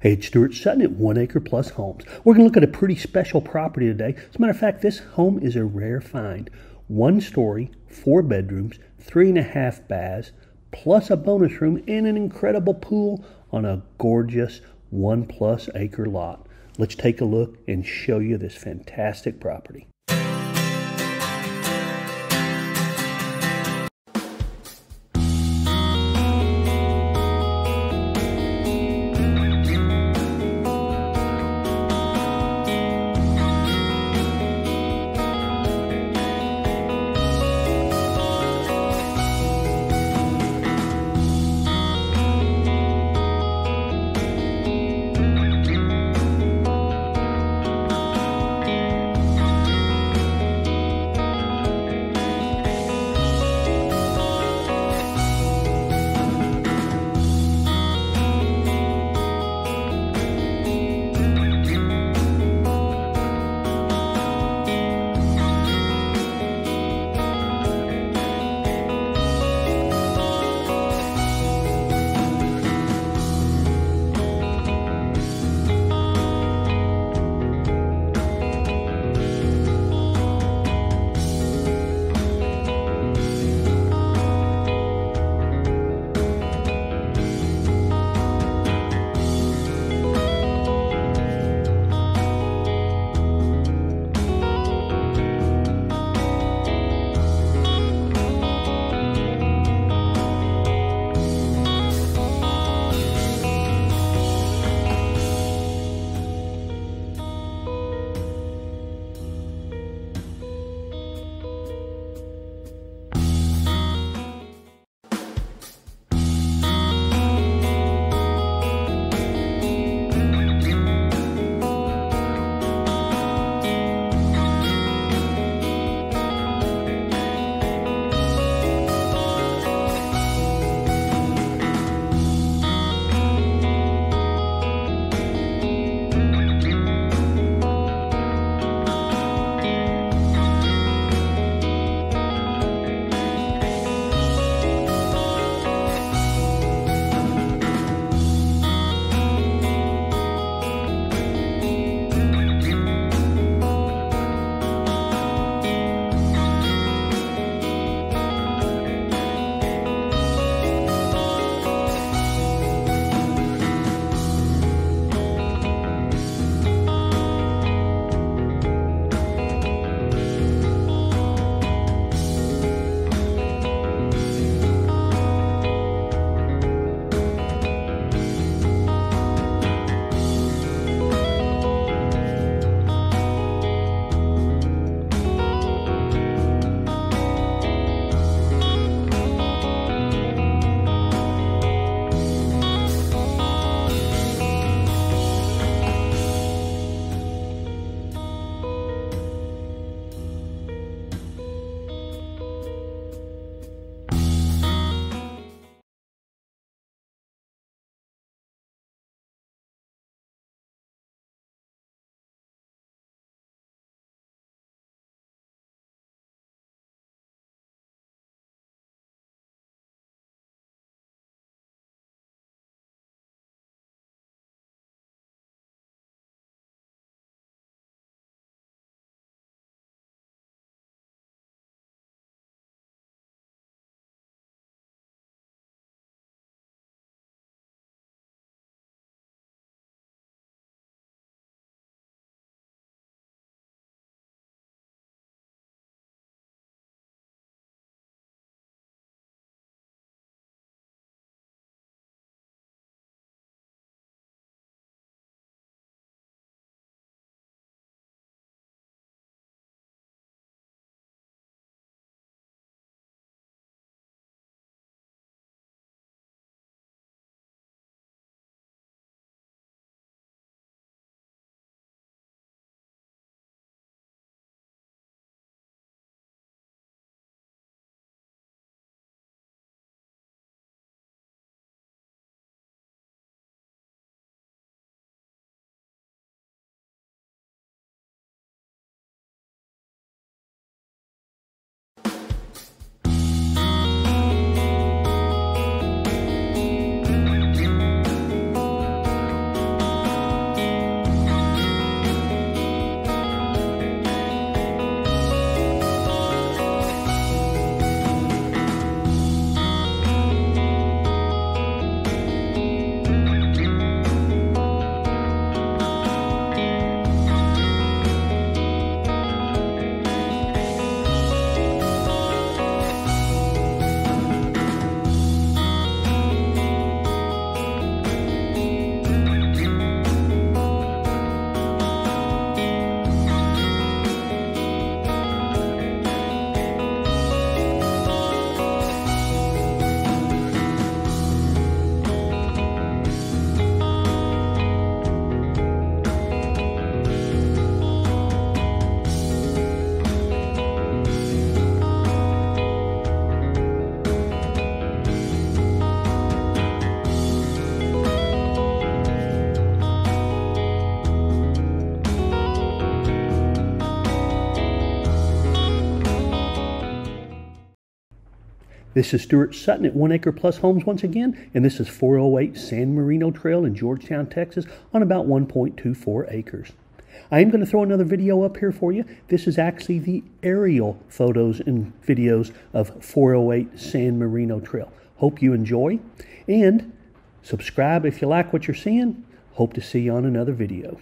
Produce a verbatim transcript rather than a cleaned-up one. Hey, it's Stuart Sutton at One Acre Plus Homes. We're going to look at a pretty special property today. As a matter of fact, this home is a rare find. One story, four bedrooms, three and a half baths, plus a bonus room and an incredible pool on a gorgeous one plus acre lot. Let's take a look and show you this fantastic property. This is Stuart Sutton at One Acre Plus Homes once again, and this is four oh eight San Marino Trail in Georgetown, Texas, on about one point two four acres. I am going to throw another video up here for you. This is actually the aerial photos and videos of four oh eight San Marino Trail. Hope you enjoy, and subscribe if you like what you're seeing. Hope to see you on another video.